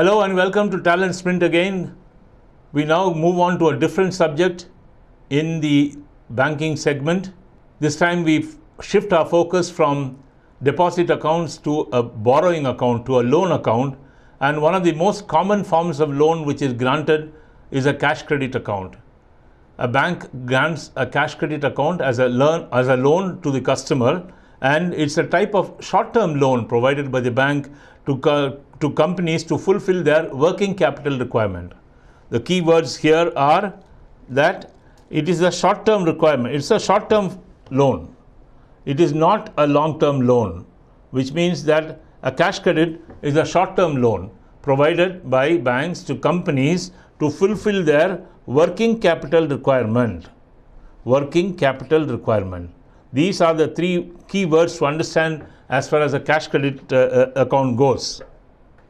Hello and welcome to Talent Sprint again. We now move on to a different subject in the banking segment. This time we shift our focus from deposit accounts to a borrowing account, to a loan account. And one of the most common forms of loan which is granted is a cash credit account. A bank grants a cash credit account as a loan to the customer, and it's a type of short-term loan provided by the bank to companies to fulfill their working capital requirement. The key words here are that it is a short-term requirement. It's a short-term loan. It is not a long-term loan, which means that a cash credit is a short-term loan provided by banks to companies to fulfill their working capital requirement. Working capital requirement. These are the three key words to understand as far as a cash credit account goes.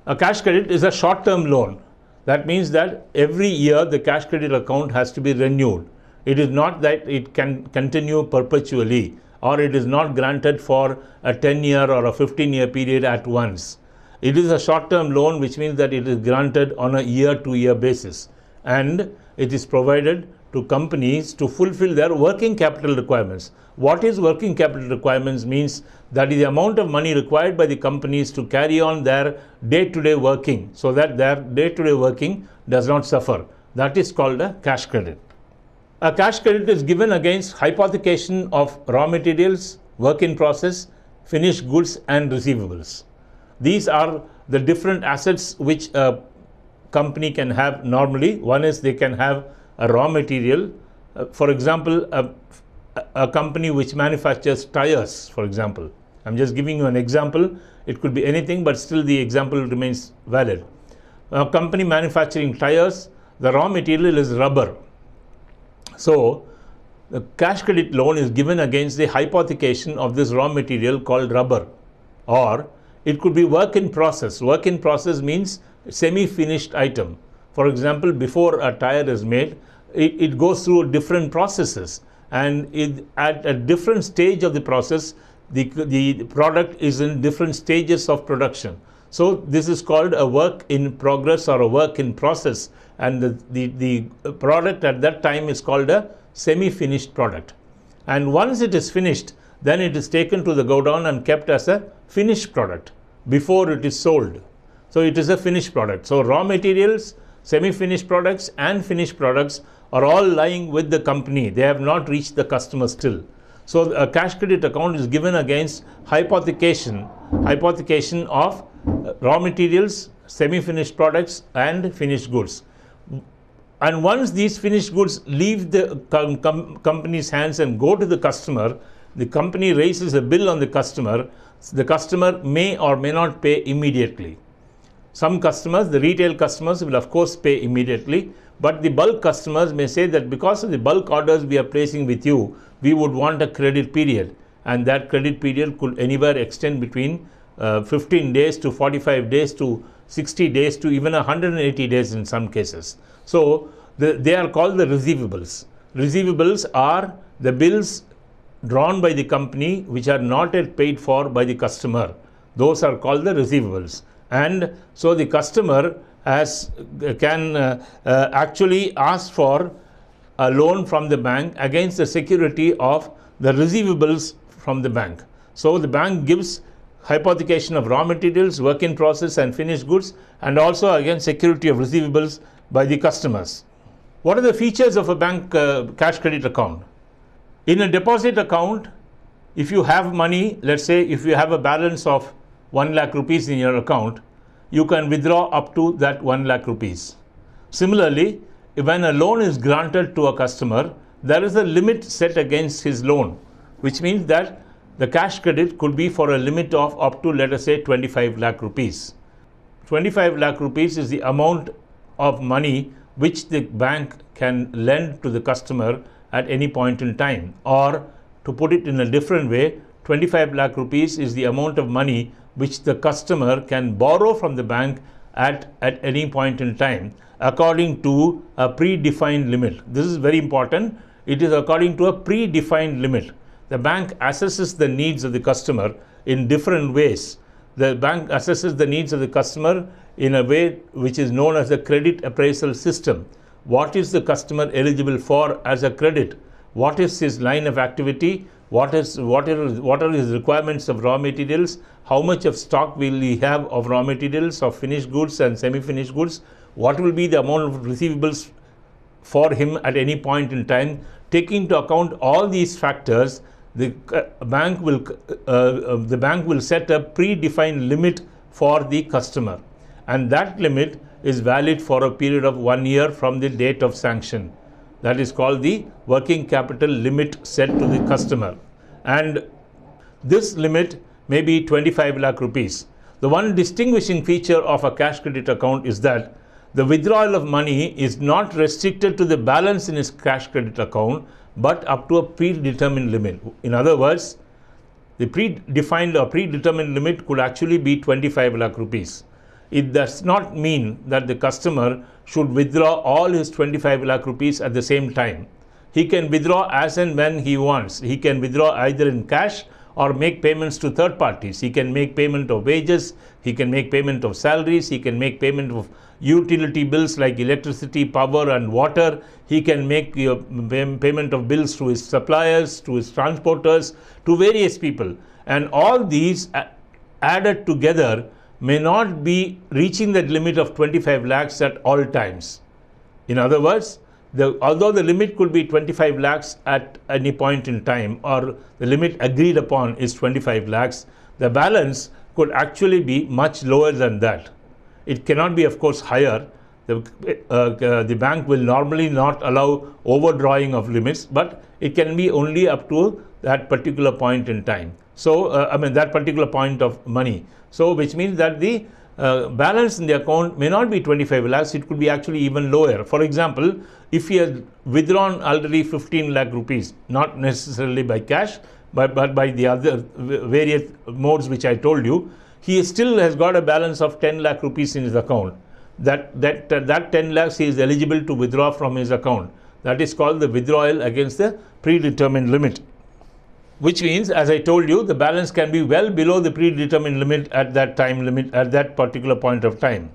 A cash credit is a short-term loan. That means that every year the cash credit account has to be renewed. It is not that it can continue perpetually, or it is not granted for a 10-year or a 15-year period at once. It is a short-term loan, which means that it is granted on a year-to-year basis, and it is provided to companies to fulfill their working capital requirements. What is working capital requirements means that is the amount of money required by the companies to carry on their day-to-day working, so that their day-to-day working does not suffer. That is called a cash credit. A cash credit is given against hypothecation of raw materials, work in process, finished goods and receivables. These are the different assets which a company can have normally. One is they can have a raw material, for example, a company which manufactures tires, for example. I'm just giving you an example. It could be anything, but still the example remains valid. A company manufacturing tires, the raw material is rubber. So the cash credit loan is given against the hypothecation of this raw material called rubber. Or it could be work in process. Work in process means semi-finished item. For example, before a tire is made, it goes through different processes, and at a different stage of the process, the product is in different stages of production. So this is called a work in progress or a work in process, and the product at that time is called a semi-finished product. And once it is finished, then it is taken to the godown and kept as a finished product before it is sold. So it is a finished product. So raw materials, semi-finished products and finished products are all lying with the company. They have not reached the customer still. So a cash credit account is given against hypothecation of raw materials, semi-finished products and finished goods. And once these finished goods leave the company's hands and go to the customer, the company raises a bill on the customer. The customer may or may not pay immediately. Some customers, the retail customers, will of course pay immediately, but the bulk customers may say that because of the bulk orders we are placing with you, we would want a credit period, and that credit period could anywhere extend between 15 days to 45 days to 60 days to even 180 days in some cases. So they are called the receivables. Receivables are the bills drawn by the company which are not yet paid for by the customer. Those are called the receivables. And so the customer can actually ask for a loan from the bank against the security of the receivables from the bank. So the bank gives hypothecation of raw materials, work in process and finished goods, and also against security of receivables by the customers. What are the features of a bank cash credit account? In a deposit account, if you have money, let's say if you have a balance of 1 lakh rupees in your account, you can withdraw up to that 1 lakh rupees. Similarly, when a loan is granted to a customer, there is a limit set against his loan, which means that the cash credit could be for a limit of up to, let us say, 25 lakh rupees. 25 lakh rupees is the amount of money which the bank can lend to the customer at any point in time. Or to put it in a different way, 25 lakh rupees is the amount of money which the customer can borrow from the bank at any point in time according to a predefined limit. This is very important. It is according to a predefined limit. The bank assesses the needs of the customer in different ways. The bank assesses the needs of the customer in a way which is known as the credit appraisal system. What is the customer eligible for as a credit? What is his line of activity? What are his requirements of raw materials? How much of stock will he have of raw materials, of finished goods and semi-finished goods? What will be the amount of receivables for him at any point in time? Taking into account all these factors, the bank will set a predefined limit for the customer, and that limit is valid for a period of 1 year from the date of sanction. That is called the working capital limit set to the customer, and this limit may be 25 lakh rupees. The one distinguishing feature of a cash credit account is that the withdrawal of money is not restricted to the balance in his cash credit account, but up to a predetermined limit. In other words, the predefined or predetermined limit could actually be 25 lakh rupees. It does not mean that the customer should withdraw all his 25 lakh rupees at the same time. He can withdraw as and when he wants. He can withdraw either in cash or make payments to third parties. He can make payment of wages, he can make payment of salaries, he can make payment of utility bills like electricity, power and water. He can make payment of bills to his suppliers, to his transporters, to various people. And all these added together may not be reaching that limit of 25 lakhs at all times. In other words, although the limit could be 25 lakhs at any point in time, or the limit agreed upon is 25 lakhs, the balance could actually be much lower than that. It cannot be, of course, higher. The bank will normally not allow overdrawing of limits, but it can be only up to that particular point in time. So, that particular point of money. So, which means that the balance in the account may not be 25 lakhs, it could be actually even lower. For example, if he has withdrawn already 15 lakh rupees, not necessarily by cash, but by the other various modes which I told you, he still has got a balance of 10 lakh rupees in his account. That 10 lakhs he is eligible to withdraw from his account. That is called the withdrawal against the predetermined limit. Which means, as I told you, the balance can be well below the predetermined limit at that time limit at that particular point of time.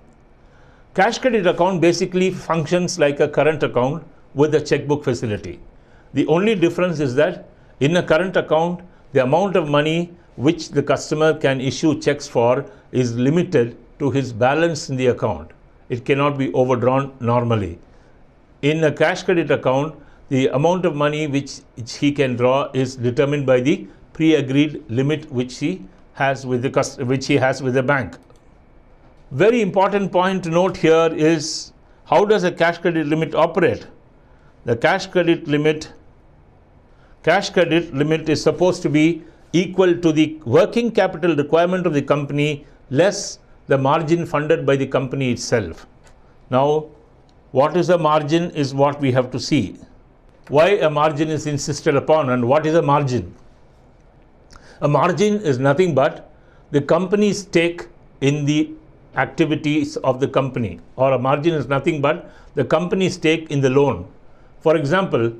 Cash credit account basically functions like a current account with a checkbook facility. The only difference is that in a current account, the amount of money which the customer can issue checks for is limited to his balance in the account. It cannot be overdrawn normally. In a cash credit account, the amount of money which he can draw is determined by the pre-agreed limit which he has with the bank. Very important point to note here is, how does a cash credit limit operate? The cash credit limit is supposed to be equal to the working capital requirement of the company less the margin funded by the company itself. Now, what is the margin is what we have to see. Why a margin is insisted upon, and what is a margin? A margin is nothing but the company's stake in the activities of the company, or a margin is nothing but the company's stake in the loan. For example,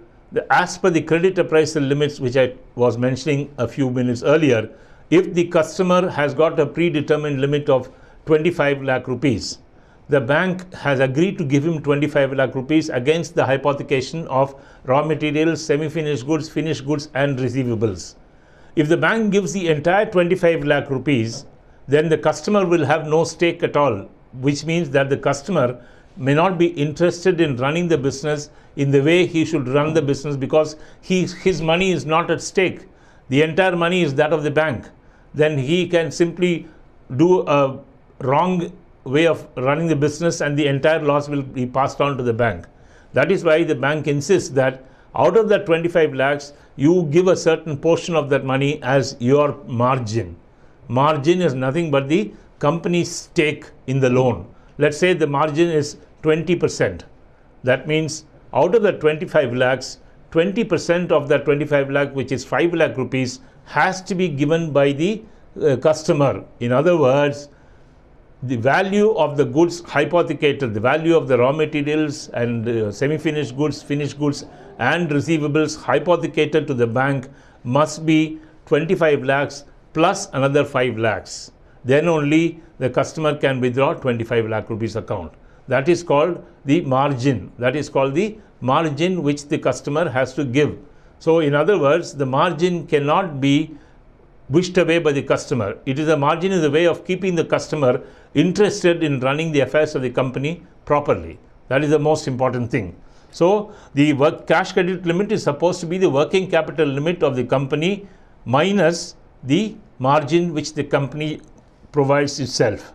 as per the credit appraisal limits which I was mentioning a few minutes earlier, if the customer has got a predetermined limit of 25 lakh rupees, the bank has agreed to give him 25 lakh rupees against the hypothecation of raw materials, semi-finished goods, finished goods and receivables. If the bank gives the entire 25 lakh rupees, then the customer will have no stake at all, which means that the customer may not be interested in running the business in the way he should run the business, because his money is not at stake. The entire money is that of the bank. Then he can simply do a wrong way of running the business, and the entire loss will be passed on to the bank. That is why the bank insists that out of that 25 lakhs, you give a certain portion of that money as your margin. Margin is nothing but the company's stake in the loan. Let's say the margin is 20%. That means out of the 25 lakhs, 20% of that 25 lakh, which is 5 lakh rupees, has to be given by the customer. In other words, the value of the goods hypothecated, the value of the raw materials and semi-finished goods, finished goods and receivables hypothecated to the bank must be 25 lakhs plus another 5 lakhs. then only the customer can withdraw 25 lakh rupees account. That is called the margin. That is called the margin which the customer has to give. So in other words, the margin cannot be wished away by the customer. It is a margin is a way of keeping the customer interested in running the affairs of the company properly. That is the most important thing. So the cash credit limit is supposed to be the working capital limit of the company minus the margin which the company provides itself.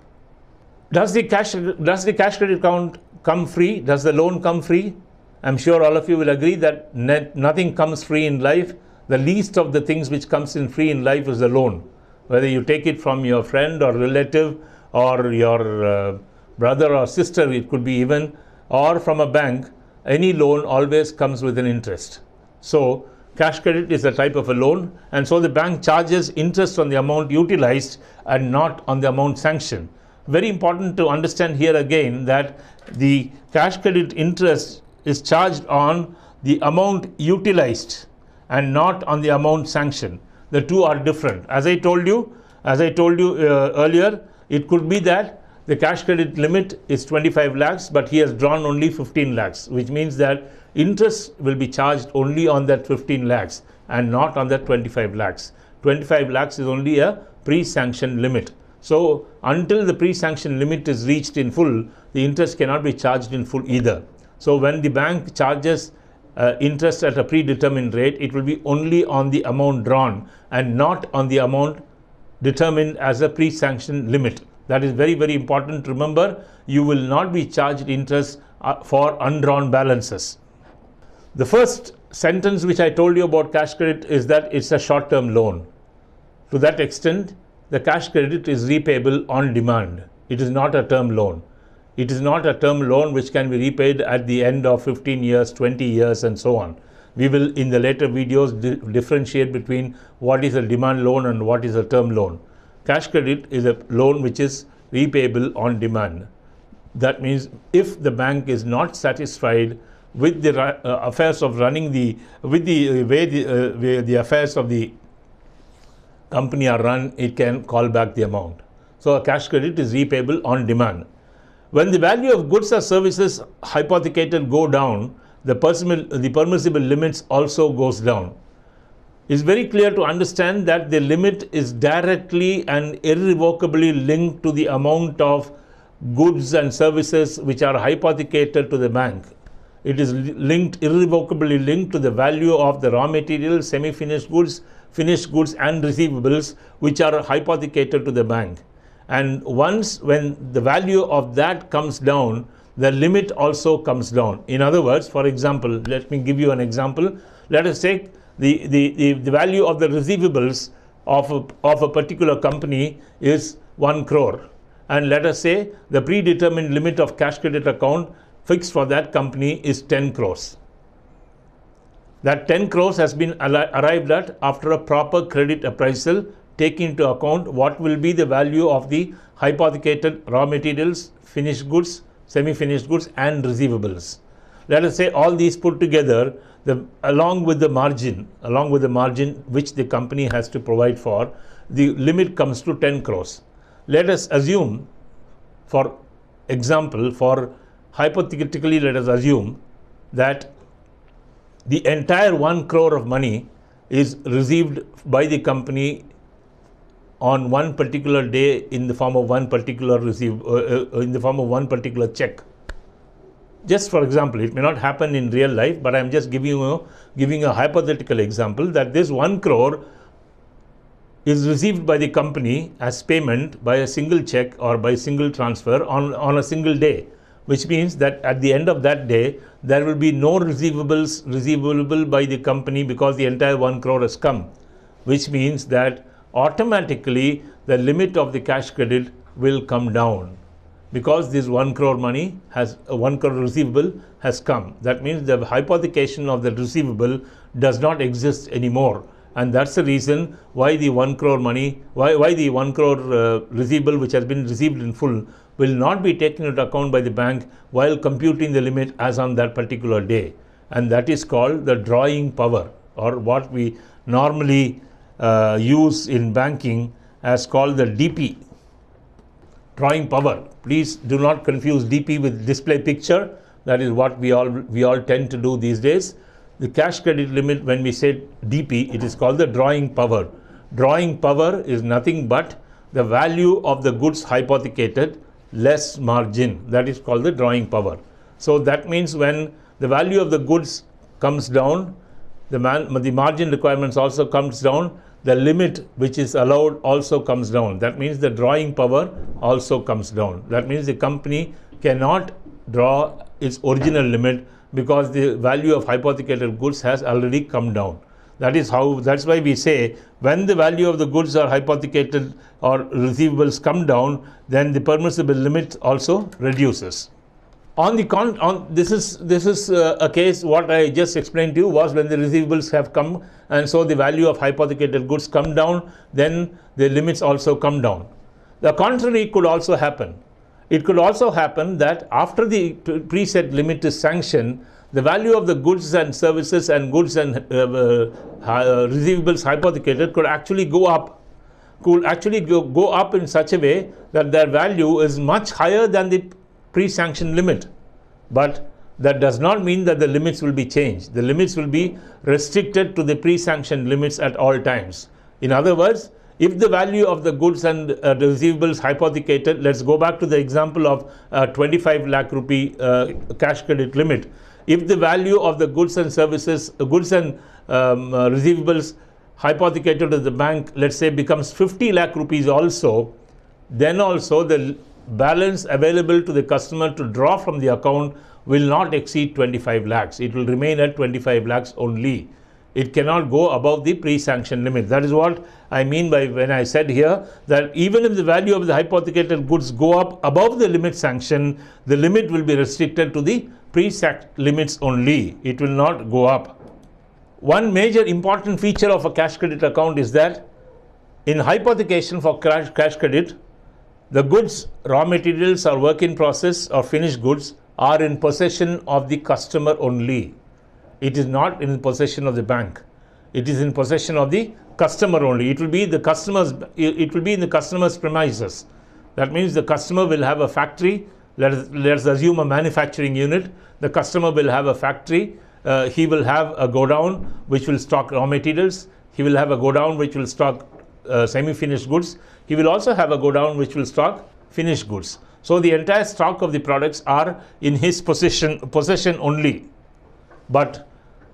Does the cash credit account come free? Does the loan come free? I'm sure all of you will agree that nothing comes free in life. The least of the things which comes in free in life is the loan. Whether you take it from your friend or relative or your brother or sister, it could be even, or from a bank, any loan always comes with an interest. So cash credit is a type of a loan, and so the bank charges interest on the amount utilized and not on the amount sanctioned. Very important to understand here again that the cash credit interest is charged on the amount utilized and not on the amount sanctioned. The two are different. As I told you earlier, it could be that the cash credit limit is 25 lakhs, but he has drawn only 15 lakhs, which means that interest will be charged only on that 15 lakhs and not on that 25 lakhs. 25 lakhs is only a pre-sanction limit. So until the pre-sanction limit is reached in full, the interest cannot be charged in full either. So when the bank charges interest at a predetermined rate, it will be only on the amount drawn and not on the amount determined as a pre-sanction limit. That is very, very important. Remember, you will not be charged interest for undrawn balances. The first sentence which I told you about cash credit is that it's a short-term loan. To that extent, the cash credit is repayable on demand. It is not a term loan. It is not a term loan which can be repaid at the end of 15 years, 20 years and so on. We will in the later videos differentiate between what is a demand loan and what is a term loan. Cash credit is a loan which is repayable on demand. That means if the bank is not satisfied with the affairs of running the, way the affairs of the company are run, it can call back the amount. So a cash credit is repayable on demand. When the value of goods or services hypothecated go down, the permissible limits also goes down. It's very clear to understand that the limit is directly and irrevocably linked to the amount of goods and services which are hypothecated to the bank. It is irrevocably linked to the value of the raw material, semi-finished goods, finished goods and receivables which are hypothecated to the bank. And once when the value of that comes down, the limit also comes down. In other words, for example, let me give you an example. Let us take the value of the receivables of a particular company is 1 crore. And let us say the predetermined limit of cash credit account fixed for that company is 10 crores. That 10 crores has been arrived at after a proper credit appraisal, taking into account what will be the value of the hypothecated raw materials, finished goods, semi-finished goods and receivables. Let us say all these put together along with the margin which the company has to provide for, the limit comes to 10 crores. Let us assume, for example, hypothetically, that the entire 1 crore of money is received by the company on one particular day in the form of one particular check. Just for example, it may not happen in real life, but I am just giving a hypothetical example that this 1 crore is received by the company as payment by a single check or by single transfer on a single day, which means that at the end of that day, there will be no receivables receivable by the company because the entire 1 crore has come, which means that automatically the limit of the cash credit will come down because this 1 crore receivable has come. That means the hypothecation of the receivable does not exist anymore. And that's the reason why the 1 crore receivable which has been received in full will not be taken into account by the bank while computing the limit as on that particular day. And that is called the drawing power, or what we normally use in banking as called the DP. drawing power. Please do not confuse DP with display picture. That is what we all tend to do these days. The cash credit limit, when we say DP, it is called the drawing power. Drawing power is nothing but the value of the goods hypothecated less margin. That is called the drawing power. So that means when the value of the goods comes down, the margin requirements also comes down, the limit which is allowed also comes down. That means the drawing power also comes down. That means the company cannot draw its original limit because the value of hypothecated goods has already come down. That's why we say when the value of the goods or hypothecated or receivables come down, then the permissible limit also reduces. This is a case what I just explained to you was when the receivables have come, and so the value of hypothecated goods come down, then the limits also come down. The contrary could also happen. It could also happen that after the preset limit is sanctioned, the value of the goods and services and goods and receivables hypothecated could actually go up, could actually go up in such a way that their value is much higher than the pre-sanction limit. But that does not mean that the limits will be changed. The limits will be restricted to the pre-sanction limits at all times. In other words, if the value of the goods and receivables hypothecated, let's go back to the example of 25 lakh rupee cash credit limit. If the value of the goods and services, receivables hypothecated to the bank, let's say becomes 50 lakh rupees also, then also the balance available to the customer to draw from the account will not exceed 25 lakhs. It will remain at 25 lakhs only. It cannot go above the pre-sanction limit. That is what I mean by when I said here that even if the value of the hypothecated goods go up above the limit sanction, the limit will be restricted to the pre-sanction limits only. It will not go up. One major important feature of a cash credit account is that in hypothecation for cash credit, the goods, raw materials or work in process or finished goods are in possession of the customer only. It is not in possession of the bank. It is in possession of the customer only. It will be in the customer's premises. That means the customer will have a factory. Let's assume a manufacturing unit. The customer will have a factory. He will have a godown which will stock raw materials. He will have a godown which will stock semi-finished goods. He will also have a godown which will stock finished goods. So the entire stock of the products are in his possession only. But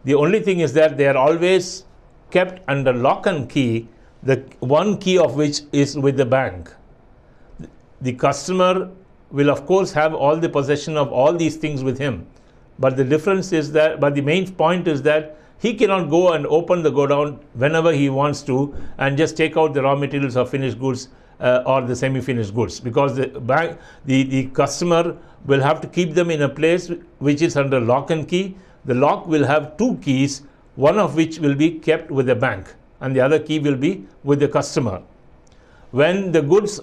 the only thing is that they are always kept under lock and key, the one key of which is with the bank. The customer will of course have all the possession of all these things with him. But the difference is that, but the main point is that he cannot go and open the godown whenever he wants to and just take out the raw materials or finished goods or the semi-finished goods, because the customer will have to keep them in a place which is under lock and key. The lock will have two keys, one of which will be kept with the bank and the other key will be with the customer. When the goods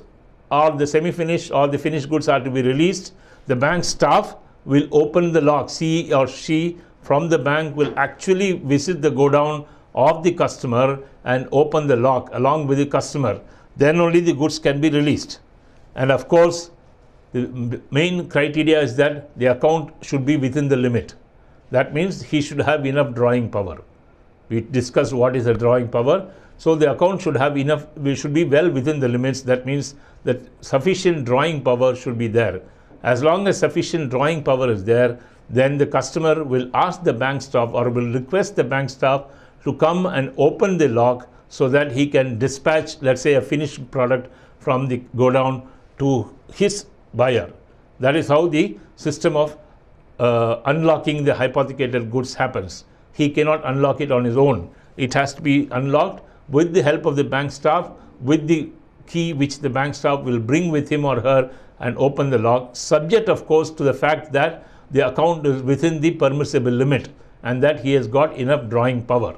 or the semi-finished or the finished goods are to be released, the bank staff will open the lock. He or she from the bank will actually visit the godown of the customer and open the lock along with the customer. Then only the goods can be released. And of course, the main criteria is that the account should be within the limit. That means he should have enough drawing power. We discussed what is the drawing power. So the account should have enough, we should be well within the limits. That means that sufficient drawing power should be there. As long as sufficient drawing power is there, then the customer will ask the bank staff or will request the bank staff to come and open the lock so that he can dispatch, let's say, a finished product from the godown to his buyer. That is how the system of unlocking the hypothecated goods happens. He cannot unlock it on his own. It has to be unlocked with the help of the bank staff, with the key which the bank staff will bring with him or her and open the lock, subject of course to the fact that the account is within the permissible limit and that he has got enough drawing power.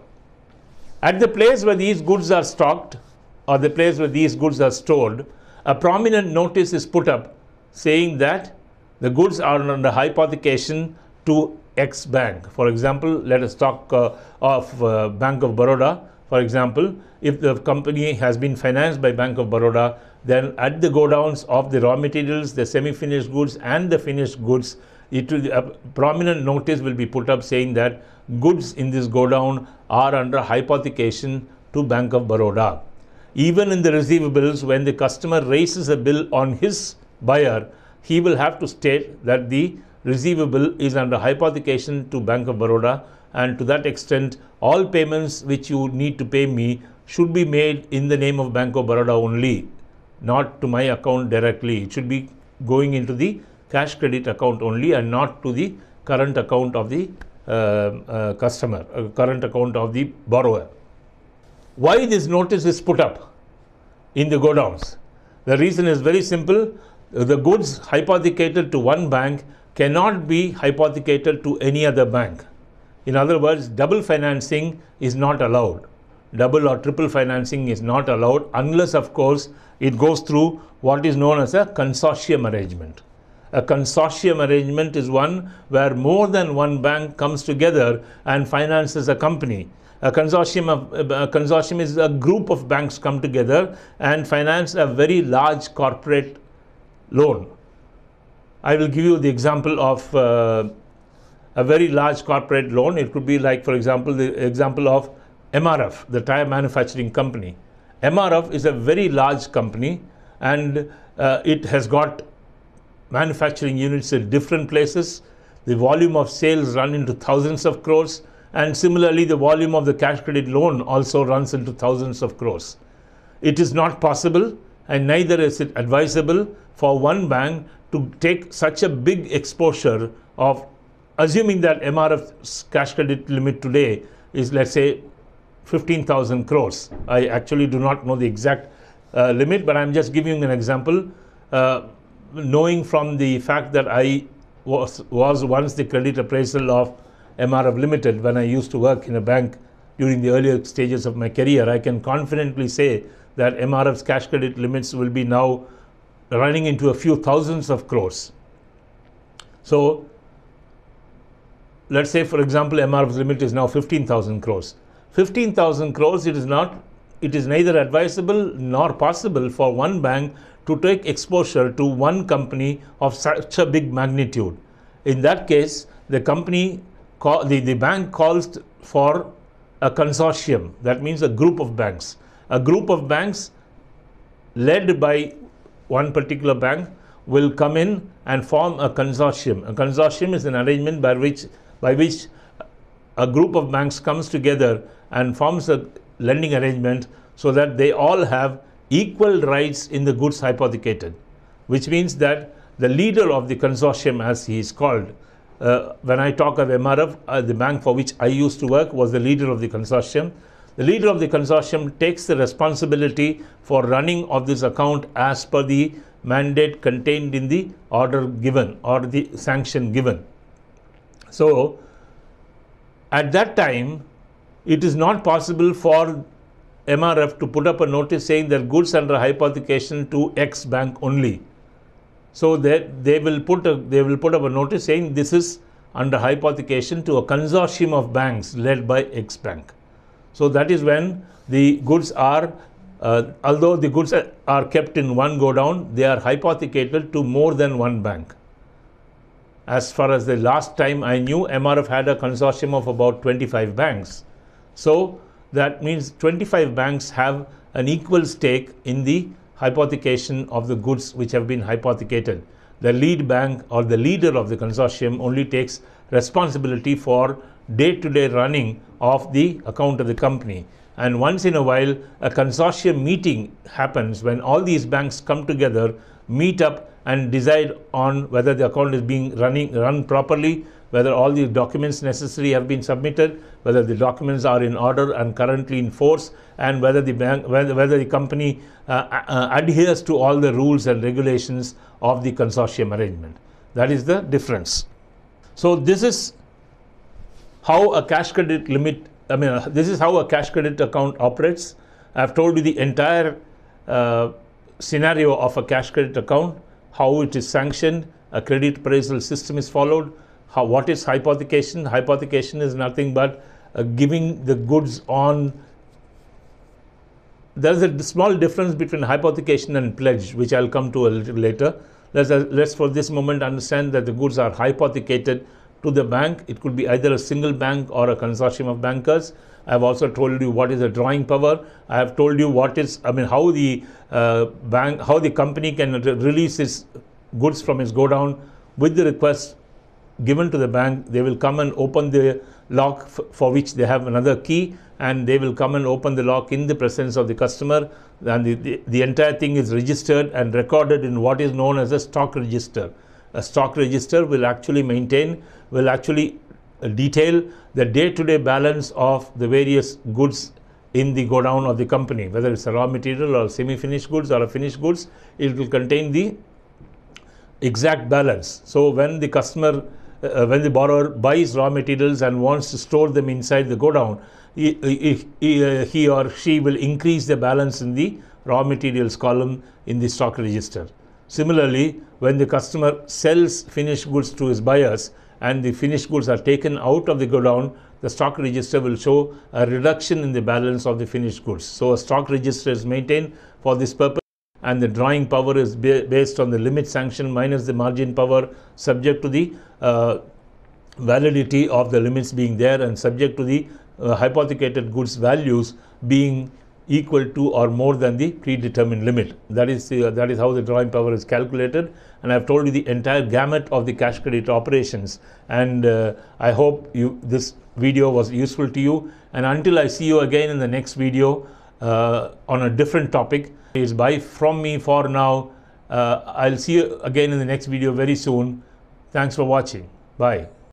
At the place where these goods are stocked or the place where these goods are stored, a prominent notice is put up saying that the goods are under hypothecation to X bank. For example, let us talk of Bank of Baroda. For example, if the company has been financed by Bank of Baroda, then at the godowns of the raw materials, the semi-finished goods and the finished goods, it will, a prominent notice will be put up saying that goods in this godown are under hypothecation to Bank of Baroda. Even in the receivables, when the customer raises a bill on his buyer, he will have to state that the receivable is under hypothecation to Bank of Baroda, and to that extent all payments which you need to pay me should be made in the name of Bank of Baroda only, not to my account directly. It should be going into the cash credit account only and not to the current account of the customer, current account of the borrower. Why this notice is put up in the godowns? The reason is very simple. The goods hypothecated to one bank cannot be hypothecated to any other bank. In other words, double financing is not allowed. Double or triple financing is not allowed unless, of course, it goes through what is known as a consortium arrangement. A consortium arrangement is one where more than one bank comes together and finances a company. A consortium is a group of banks come together and finance a very large corporate loan. I will give you the example of a very large corporate loan. It could be like, for example, the example of MRF, the tyre manufacturing company. MRF is a very large company, and it has got manufacturing units in different places. The volume of sales run into thousands of crores, and similarly the volume of the cash credit loan also runs into thousands of crores. It is not possible and neither is it advisable for one bank to take such a big exposure of, assuming that MRF's cash credit limit today is, let's say, 15,000 crores. I actually do not know the exact limit, but I am just giving an example, knowing from the fact that I was once the credit appraisal of MRF Limited when I used to work in a bank during the earlier stages of my career. I can confidently say that MRF's cash credit limits will be now running into a few thousands of crores. So let's say, for example, MRF's limit is now 15,000 crores. 15,000 crores, it is neither advisable nor possible for one bank to take exposure to one company of such a big magnitude. In that case, the bank calls for a consortium. That means a group of banks. A group of banks led by one particular bank will come in and form a consortium. A consortium is an arrangement by which a group of banks comes together and forms a lending arrangement so that they all have equal rights in the goods hypothecated, which means that the leader of the consortium, as he is called, when I talk of MRF, the bank for which I used to work was the leader of the consortium. The leader of the consortium takes the responsibility for running of this account as per the mandate contained in the order given or the sanction given. So at that time, it is not possible for MRF to put up a notice saying that goods under hypothecation to X bank only. So they will put up a notice saying this is under hypothecation to a consortium of banks led by X bank. So that is when the goods are, although the goods are kept in one godown, they are hypothecated to more than one bank. As far as the last time I knew, MRF had a consortium of about 25 banks. So that means 25 banks have an equal stake in the hypothecation of the goods which have been hypothecated. The lead bank or the leader of the consortium only takes responsibility for day-to-day running of the account of the company, and once in a while a consortium meeting happens when all these banks come together, meet up and decide on whether the account is being run properly, whether all the documents necessary have been submitted, whether the documents are in order and currently in force, and whether the bank, whether the company adheres to all the rules and regulations of the consortium arrangement. That is the difference. So this is how a cash credit limit, this is how a cash credit account operates. I have told you the entire scenario of a cash credit account, how it is sanctioned, a credit appraisal system is followed, what is hypothecation. Hypothecation is nothing but giving the goods on there is a small difference between hypothecation and pledge, which I'll come to a little later. Let's for this moment understand that the goods are hypothecated to the bank. It could be either a single bank or a consortium of bankers. I have also told you what is the drawing power. I have told you what is, how the company can release its goods from its godown with the request given to the bank. They will come and open the lock for which they have another key, and they will come and open the lock in the presence of the customer, and the entire thing is registered and recorded in what is known as a stock register. A stock register will actually detail the day-to-day balance of the various goods in the godown of the company, whether it's a raw material or semi-finished goods or a finished goods. It will contain the exact balance. So when the customer, when the borrower buys raw materials and wants to store them inside the godown, he or she will increase the balance in the raw materials column in the stock register. Similarly, when the customer sells finished goods to his buyers and the finished goods are taken out of the godown, the stock register will show a reduction in the balance of the finished goods. So a stock register is maintained for this purpose, and the drawing power is based on the limit sanction minus the margin power, subject to the validity of the limits being there and subject to the hypothecated goods values being equal to or more than the predetermined limit. That is how the drawing power is calculated, and I have told you the entire gamut of the cash credit operations, and I hope this video was useful to you, and until I see you again in the next video on a different topic. It's bye from me for now. I'll see you again in the next video very soon. Thanks for watching. Bye.